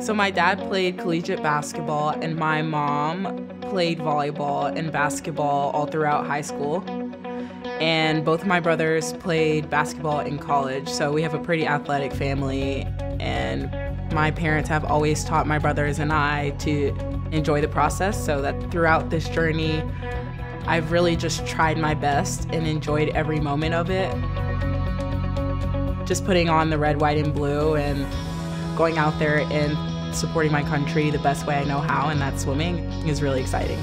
So my dad played collegiate basketball and my mom played volleyball and basketball all throughout high school. And both of my brothers played basketball in college, so we have a pretty athletic family. And my parents have always taught my brothers and I to enjoy the process, so that throughout this journey, I've really just tried my best and enjoyed every moment of it. Just putting on the red, white, and blue and going out there and supporting my country the best way I know how, and that's swimming, is really exciting.